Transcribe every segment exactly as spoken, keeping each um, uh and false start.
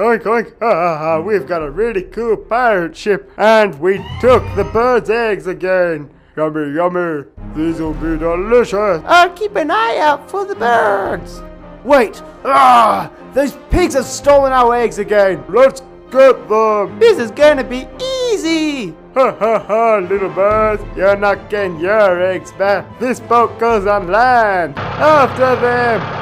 Oink, oink, ah, ah, we've got a really cool pirate ship, and we took the bird's eggs again. Yummy, yummy, these'll be delicious. I'll keep an eye out for the birds. Wait, ah, those pigs have stolen our eggs again. Let's get them. This is gonna be easy. Ha ha ha, little birds, you're not getting your eggs back. This boat goes on land. After them.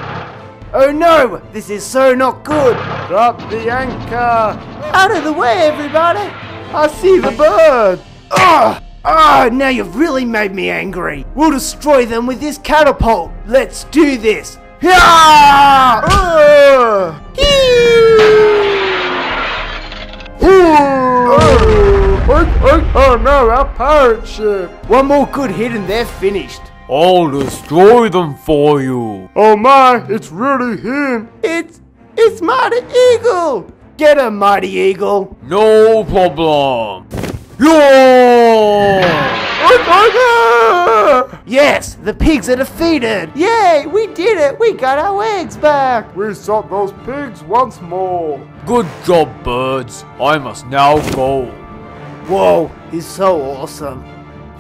Oh no, this is so not good. Drop the anchor. Out of the way, everybody. I see the bird. Ah, ah, now you've really made me angry. We'll destroy them with this catapult. Let's do this. Yeah! Uh! Oh no, our pirate ship! One more good hit and they're finished. I'll destroy them for you. Oh my, it's really him. It's, it's Mighty Eagle. Get him, Mighty Eagle. No problem. Yeah! Yes, the pigs are defeated. Yay, we did it. We got our eggs back. We shot those pigs once more. Good job, birds. I must now go. Whoa, he's so awesome.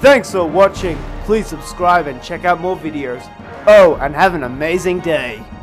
Thanks for watching. Please subscribe and check out more videos. Oh, and have an amazing day.